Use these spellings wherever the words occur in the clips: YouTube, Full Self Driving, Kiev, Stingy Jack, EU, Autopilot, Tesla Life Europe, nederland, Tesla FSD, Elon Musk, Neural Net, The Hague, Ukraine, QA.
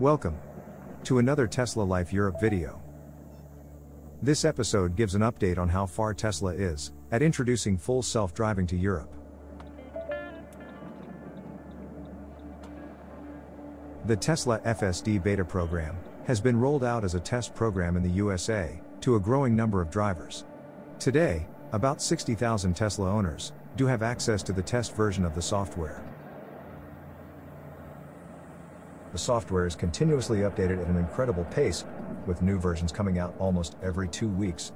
Welcome to another Tesla Life Europe video. This episode gives an update on how far Tesla is at introducing full self-driving to Europe. The Tesla FSD beta program has been rolled out as a test program in the USA to a growing number of drivers. Today, about 60,000 Tesla owners do have access to the test version of the software. The software is continuously updated at an incredible pace, with new versions coming out almost every 2 weeks.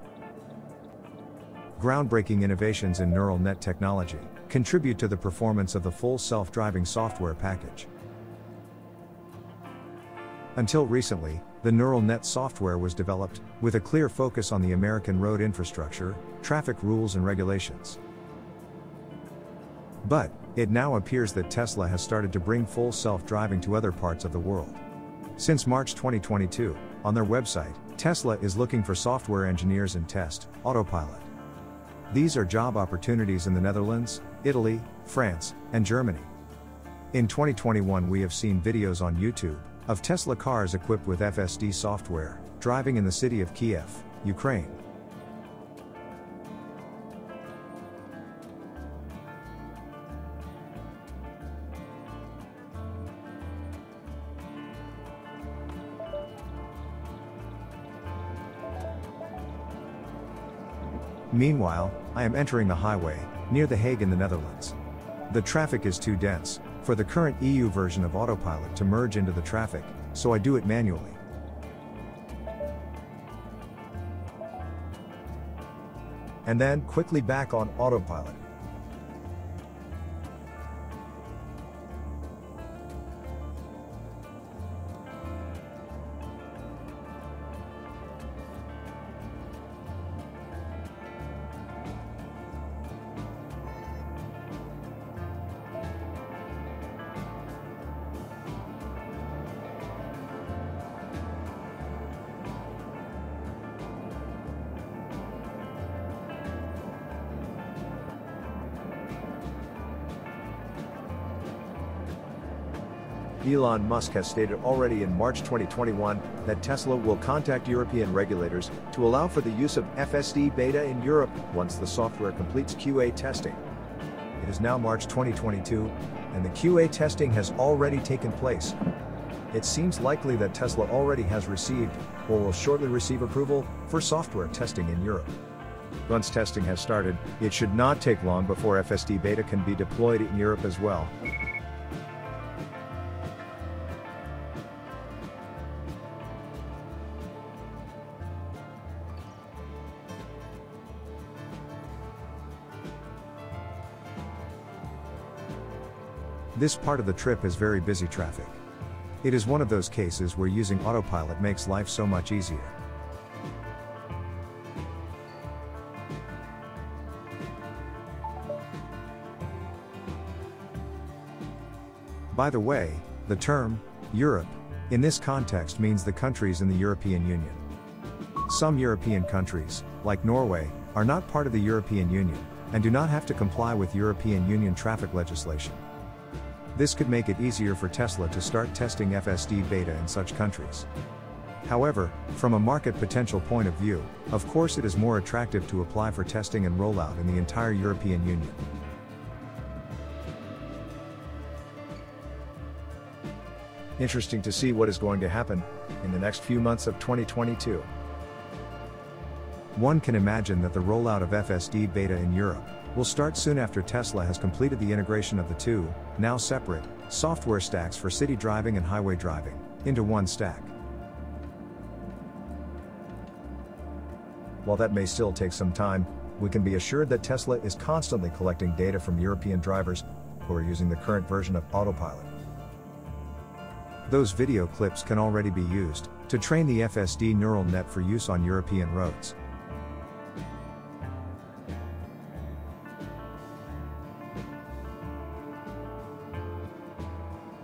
Groundbreaking innovations in neural net technology contribute to the performance of the full self-driving software package. Until recently, the neural net software was developed with a clear focus on the American road infrastructure, traffic rules and regulations. But it now appears that Tesla has started to bring full self-driving to other parts of the world. Since March 2022, on their website, Tesla is looking for software engineers and test Autopilot. These are job opportunities in the Netherlands, Italy, France, and Germany. In 2021, we have seen videos on YouTube of Tesla cars equipped with FSD software, driving in the city of Kiev, Ukraine. Meanwhile, I am entering the highway, near The Hague in the Netherlands. The traffic is too dense for the current EU version of Autopilot to merge into the traffic, so I do it manually. And then quickly back on Autopilot. Elon Musk has stated already in March 2021 that Tesla will contact European regulators to allow for the use of FSD beta in Europe once the software completes QA testing. It is now March 2022, and the QA testing has already taken place. It seems likely that Tesla already has received, or will shortly receive approval, for software testing in Europe. Once testing has started, it should not take long before FSD beta can be deployed in Europe as well. This part of the trip is very busy traffic. It is one of those cases where using Autopilot makes life so much easier. By the way, the term Europe in this context means the countries in the European Union. Some European countries, like Norway, are not part of the European Union and do not have to comply with European Union traffic legislation. This could make it easier for Tesla to start testing FSD beta in such countries. However, from a market potential point of view, of course it is more attractive to apply for testing and rollout in the entire European Union. Interesting to see what is going to happen in the next few months of 2022. One can imagine that the rollout of FSD beta in Europe will start soon after Tesla has completed the integration of the two, now separate, software stacks for city driving and highway driving, into one stack. While that may still take some time, we can be assured that Tesla is constantly collecting data from European drivers who are using the current version of Autopilot. Those video clips can already be used to train the FSD neural net for use on European roads.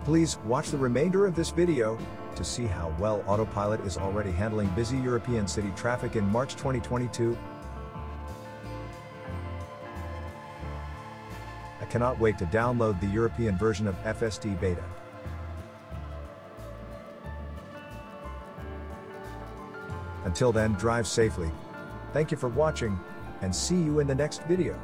Please watch the remainder of this video to see how well Autopilot is already handling busy European city traffic in March 2022. I cannot wait to download the European version of FSD beta. Until then, drive safely. Thank you for watching, and see you in the next video.